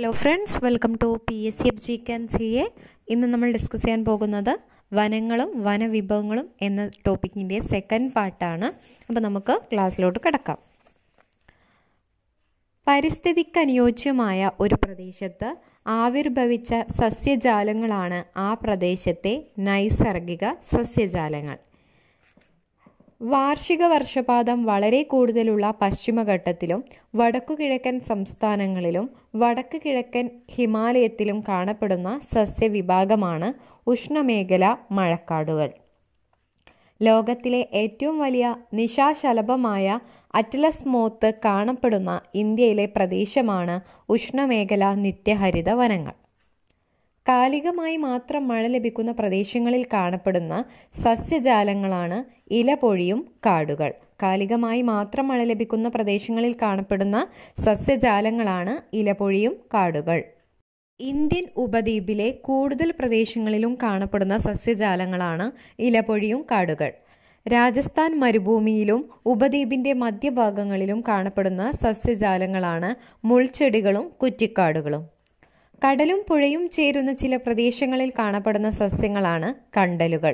Hello friends, welcome to PSC HUB GK&CA. In the number discussion Pogonada, Vanangalam, Vana Vibangalam, and the topic in the second part. Abanamaka class load Kataka Paristhitic and Yochimaya Uri Pradeshata Avir Bavicha Sasya Jalangalana, A Pradeshate, Naisargiga, Sasya Jalangal. വാർഷിക വർഷപാതം വളരെ കൂടുതലുള്ള പശ്ചിമഘട്ടത്തിലും വടക്കുകിഴക്കൻ സംസ്ഥാനങ്ങളിലും വടക്കുകിഴക്കൻ ഹിമാലയത്തിലും കാണപ്പെടുന്ന സസ്യവിഭാഗമാണ് ഉഷ്ണമേഖല മഴക്കാടുകൾ. ലോകത്തിലെ ഏറ്റവും വലിയ നിശാശലഭമായ അറ്റ്ലസ് മോത്ത് കാണപ്പെടുന്ന ഇന്ത്യയിലെ പ്രദേശമാണ് ഉഷ്ണമേഖല നിത്യഹരിത വനങ്ങൾ. കാലികമായി മാത്രം മഴ ലഭിക്കുന്ന പ്രദേശങ്ങളിൽ കാണപ്പെടുന്ന സസ്യജാലങ്ങളാണ് ഇലപൊഴിയും കാടുകൾ. കാലികമായി മാത്രം മഴ ലഭിക്കുന്ന പ്രദേശങ്ങളിൽ കാണപ്പെടുന്ന സസ്യജാലങ്ങളാണ് ഇലപൊഴിയും കാടുകൾ. ഇന്ത്യൻ ഉപദ്വീപിലെ കൂടുതൽ പ്രദേശങ്ങളിലും കാണപ്പെടുന്ന സസ്യജാലങ്ങളാണ് ഇലപൊഴിയും കാടുകൾ. രാജസ്ഥാൻ മരുഭൂമിയിലും ഉപദ്വീപിൻ്റെ മധ്യഭാഗങ്ങളിലും കാണപ്പെടുന്ന സസ്യജാലങ്ങളാണ് മുൾച്ചെടികളും കുറ്റിക്കാടുകളും. കടലും പുഴയും ചേരുന്ന ചില പ്രദേശങ്ങളിൽ കാണപ്പെടുന്ന സസ്യങ്ങളാണ് കണ്ടലുകൾ.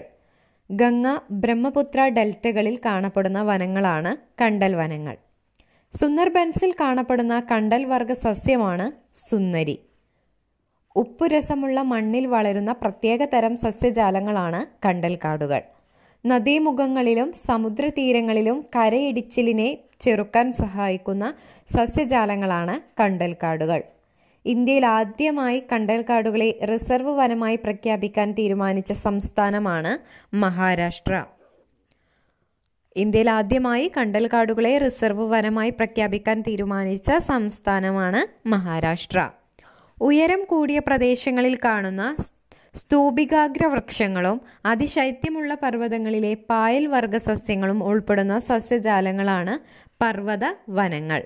ഗംഗ ബ്രഹ്മപുത്ര ഡെൽറ്റകളിൽ കാണപ്പെടുന്ന വനങ്ങളാണ് കണ്ടൽ വനങ്ങൾ. സുന്ദർബൻസിൽ കാണപ്പെടുന്ന കണ്ടൽ വർഗ സസ്യമാണ് സുന്ദരി. ഉപ്പുരസമുള്ള മണ്ണിൽ വളരുന്ന പ്രത്യേക തരം സസ്യജാലങ്ങളാണ് കണ്ടൽക്കാടുകൾ. നദീമുഖങ്ങളിലും സമുദ്രതീരങ്ങളിലും കരയിടിച്ചിലിനെ ചെറുക്കാൻ സഹായിക്കുന്ന സസ്യജാലങ്ങളാണ് കണ്ടൽക്കാടുകൾ. ഇന്ത്യയിൽ ആദ്യമായി കണ്ടൽക്കാടുകളെ റിസർവ് വനമായി പ്രഖ്യാപിക്കാൻ തീരുമാനിച്ച സംസ്ഥാനമാണ് മഹാരാഷ്ട്ര. ഇന്ത്യയിൽ ആദ്യമായി കണ്ടൽക്കാടുകളെ റിസർവ് വനമായി പ്രഖ്യാപിക്കാൻ തീരുമാനിച്ച സംസ്ഥാനമാണ് മഹാരാഷ്ട്ര. ഉയരം കൂടിയ പ്രദേശങ്ങളിൽ കാണുന്ന സ്തൂപികാഗ്ര വൃക്ഷങ്ങളും അതിശൈത്യമുള്ള പർവ്വതങ്ങളിലെ പായൽ വർഗ സസ്യങ്ങളും ഉൾപ്പെടുന്ന സസ്യജാലങ്ങളാണ് പർവ്വത വനങ്ങൾ.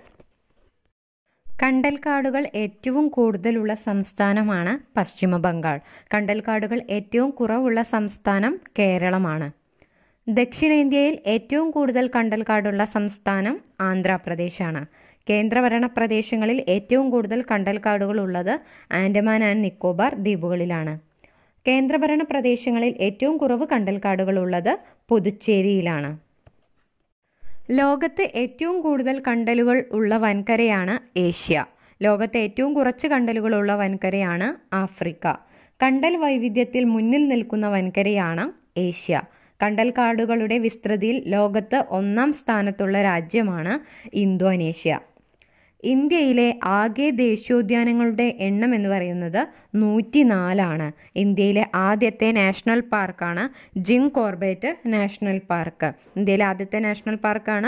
കണ്ടൽക്കാടുകൾ ഏറ്റവും കൂടുതലുള്ള സംസ്ഥാനമാണ് പശ്ചിമ ബംഗാൾ. കണ്ടൽക്കാടുകൾ ഏറ്റവും കുറവുള്ള സംസ്ഥാനം കേരളമാണ്. ദക്ഷിണേന്ത്യയിൽ ഏറ്റവും കൂടുതൽ കണ്ടൽക്കാടുള്ള സംസ്ഥാനം ആന്ധ്രാപ്രദേശാണ്. കേന്ദ്രഭരണ പ്രദേശങ്ങളിൽ ഏറ്റവും കൂടുതൽ കണ്ടൽക്കാടുകൾ ഉള്ളത് ആൻഡമാൻ ആൻഡ് നിക്കോബാർ ദ്വീപുകളിലാണ്. കേന്ദ്രഭരണ പ്രദേശങ്ങളിൽ ഏറ്റവും കുറവ് കണ്ടൽക്കാടുകൾ ഉള്ളത് പുതുച്ചേരിയിലാണ്. ലോകത്ത് ഏറ്റവും കൂടുതൽ കണ്ടലുകൾ ഉള്ള വൻകരയാണ് ഏഷ്യ. ലോകത്ത് ഏറ്റവും കുറച്ച് കണ്ടലുകളുള്ള വൻകരയാണ് ആഫ്രിക്ക. കണ്ടൽ വൈവിധ്യത്തിൽ മുന്നിൽ നിൽക്കുന്ന വൻകരയാണ് ഏഷ്യ. കണ്ടൽക്കാടുകളുടെ വിസ്തൃതിയിൽ ലോകത്ത് ഒന്നാം സ്ഥാനത്തുള്ള രാജ്യമാണ് ഇന്തോനേഷ്യ. ഇന്ത്യയിലെ ആകെ ദേശീയോദ്യാനങ്ങളുടെ എണ്ണം എന്ന് പറയുന്നത് 104 ആണ്. ഇന്ത്യയിലെ ആദ്യത്തെ നാഷണൽ പാർക്കാണ് Jim Corbett national park.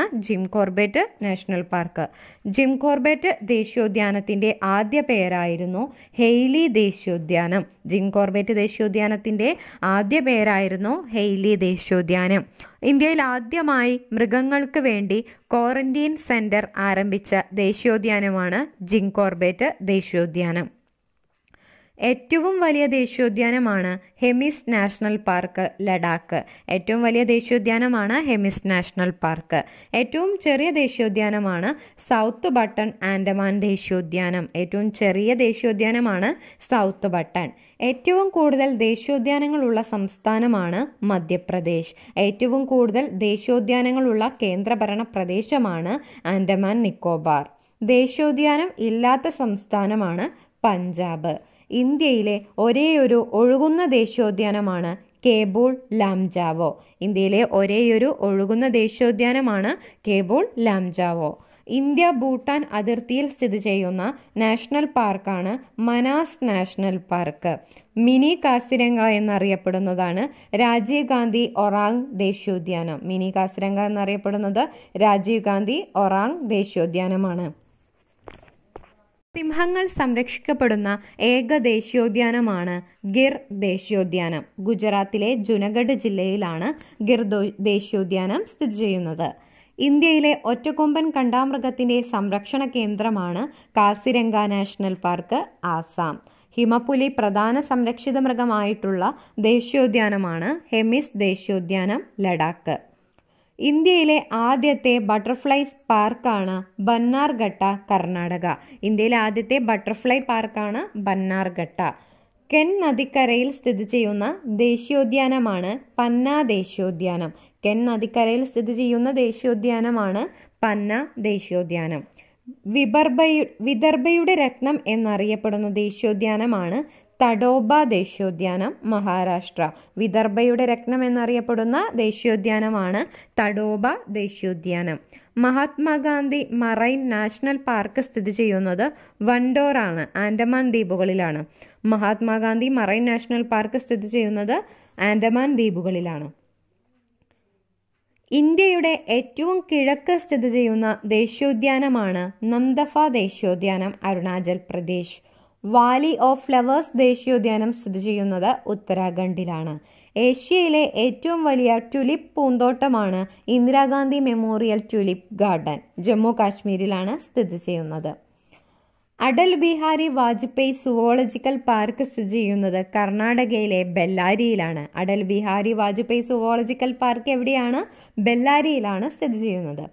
Jim Corbett ദേശീയോദ്യാനത്തിൻ്റെ ആദ്യ പേരായിരുന്നു ഹെയ്ലി ദേശീയോദ്യാനം. ഇന്ത്യയിൽ ആദ്യമായി മൃഗങ്ങൾക്ക് വേണ്ടി ക്വാറന്റീൻ സെന്റർ ആരംഭിച്ച ദേശീയോദ്യാനമാണ് ജിം കോർബേറ്റ് ദേശീയോദ്യാനം. ഏറ്റവും വലിയ ദേശീയോദ്യാനമാണ് ഹെമിസ് നാഷണൽ പാർക്ക്, ലഡാക്ക്. ഏറ്റവും ചെറിയ ദേശീയോദ്യാനമാണ് സൗത്ത് ബട്ടൺ ആൻഡമാൻ ദേശീയോദ്യാനം. ഏറ്റവും കൂടുതൽ ദേശീയോദ്യാനങ്ങളുള്ള സംസ്ഥാനമാണ് മധ്യപ്രദേശ്. ഏറ്റവും കൂടുതൽ ദേശീയോദ്യാനങ്ങളുള്ള കേന്ദ്രഭരണ പ്രദേശമാണ് ആൻഡമാൻ നിക്കോബാർ. ദേശീയോദ്യാനം ഇല്ലാത്ത സംസ്ഥാനമാണ് പഞ്ചാബ്. ഇന്ത്യയിലെ ഒരേയൊരു ഒഴുകുന്ന ദേശീയോദ്യാനമാണ് കേബൂൾ ലാംജാവോ. ഇന്ത്യ ഭൂട്ടാൻ അതിർത്തിയിൽ സ്ഥിതി ചെയ്യുന്ന നാഷണൽ പാർക്കാണ് Manas national park. Mini Kaziranga എന്നറിയപ്പെടുന്നതാണ് രാജീവ് ഗാന്ധി ഒറാങ് ദേശീയോദ്യാനമാണ്. സിംഹങ്ങൾ സംരക്ഷിക്കപ്പെടുന്ന ഏക ദേശീയോദ്യാനമാണ് ഗിർ ദേശീയോദ്യാനം. ഗുജറാത്തിലെ ജുനഗഡ് ജില്ലയിലാണ് ഗിർ ദേശീയോദ്യാനം സ്ഥിതി ചെയ്യുന്നത്. ഇന്ത്യയിലെ ഒറ്റക്കൊമ്പൻ കണ്ടാമൃഗത്തിൻ്റെ സംരക്ഷണ കേന്ദ്രമാണ് കാസിരംഗ നാഷണൽ പാർക്ക്, ആസാം. ഹിമപ്പുലി പ്രധാന സംരക്ഷിത മൃഗമായിട്ടുള്ള ദേശീയോദ്യാനമാണ് ഹെമിസ് ദേശീയോദ്യാനം, ലഡാക്ക്. ഇന്ത്യയിലെ ആദ്യത്തെ ബട്ടർഫ്ലൈ പാർക്കാണ് ബന്നാർഘട്ട, കർണാടക. ഇന്ത്യയിലെ ആദ്യത്തെ ബട്ടർഫ്ലൈ പാർക്കാണ് ബന്നാർഘട്ട. കെൻ നദിക്കരയിൽ സ്ഥിതി ചെയ്യുന്ന ദേശീയോദ്യാനമാണ് പന്ന ദേശീയോദ്യാനം. കെൻ നദിക്കരയിൽ സ്ഥിതി ചെയ്യുന്ന ദേശീയോദ്യാനമാണ് പന്ന ദേശീയോദ്യാനം. വിദർഭയുടെ രത്നം എന്നറിയപ്പെടുന്ന ദേശീയോദ്യാനമാണ് തഡോബ ദേശീയോദ്യാനം, മഹാരാഷ്ട്ര. വിദർഭയുടെ രത്നം എന്നറിയപ്പെടുന്ന ദേശീയോദ്യാനമാണ് തഡോബ ദേശീയോദ്യാനം. മഹാത്മാഗാന്ധി മറൈൻ നാഷണൽ പാർക്ക് സ്ഥിതി ചെയ്യുന്നത് വണ്ടോറാണ്, ആൻഡമാൻ ദ്വീപുകളിലാണ്. മഹാത്മാഗാന്ധി മറൈൻ നാഷണൽ പാർക്ക് സ്ഥിതി ചെയ്യുന്നത് ആൻഡമാൻ ദ്വീപുകളിലാണ്. ഇന്ത്യയുടെ ഏറ്റവും കിഴക്ക് സ്ഥിതി ചെയ്യുന്ന ദേശീയോദ്യാനമാണ് നംദഫ ദേശീയോദ്യാനം, Arunachal Pradesh. Valley of flowers ദേശീയോദ്യാനം സ്ഥിതി ചെയ്യുന്നത് ഉത്തരാഖണ്ഡിലാണ്. ഏഷ്യയിലെ ഏറ്റവും വലിയ tulip പൂന്തോട്ടമാണ് Indira Gandhi memorial tulip garden, Jammu കാശ്മീരിലാണ് സ്ഥിതി ചെയ്യുന്നത്. അടൽ ബിഹാരി വാജ്പേയി സുവോളജിക്കൽ പാർക്ക് സ്ഥിതി ചെയ്യുന്നത് കർണാടകയിലെ ബെല്ലാരിയിലാണ്. അടൽ ബിഹാരി വാജ്പേയി സുവോളജിക്കൽ പാർക്ക് എവിടെയാണ്? ബെല്ലാരിയിലാണ് സ്ഥിതി ചെയ്യുന്നത്.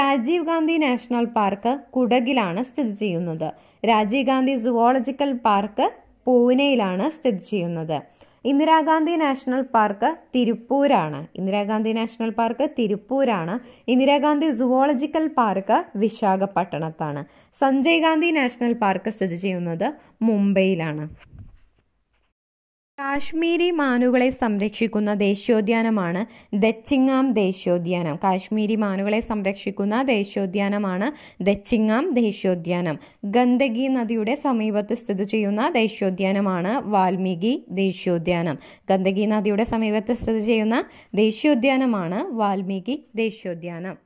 രാജീവ് ഗാന്ധി നാഷണൽ പാർക്ക് കുടകിലാണ് സ്ഥിതി ചെയ്യുന്നത്. രാജീവ് ഗാന്ധി സുവോളജിക്കൽ പാർക്ക് പൂനെയിലാണ് സ്ഥിതി ചെയ്യുന്നത്. ഇന്ദിരാഗാന്ധി നാഷണൽ പാർക്ക് തിരുപ്പൂരാണ്. ഇന്ദിരാഗാന്ധി നാഷണൽ പാർക്ക് തിരുപ്പൂരാണ്. Indira Gandhi zoological park വിശാഖപട്ടണത്താണ്. Sanjay Gandhi national park സ്ഥിതി ചെയ്യുന്നത് മുംബൈയിലാണ്. കാശ്മീരി മാനുകളെ സംരക്ഷിക്കുന്ന ദേശീയോദ്യാനമാണ് ദച്ചിങ്ങാം ദേശീയോദ്യാനം. കാശ്മീരി മാനുകളെ സംരക്ഷിക്കുന്ന ദേശീയോദ്യാനമാണ് ദച്ചിങ്ങാം ദേശീയോദ്യാനം. ഗണ്ഡകി നദിയുടെ സമീപത്ത് സ്ഥിതി ചെയ്യുന്ന ദേശീയോദ്യാനമാണ് വാൽമീകി ദേശീയോദ്യാനം. ഗണ്ഡകി നദിയുടെ സമീപത്ത് സ്ഥിതി ചെയ്യുന്ന ദേശീയോദ്യാനമാണ് വാൽമീകി ദേശീയോദ്യാനം.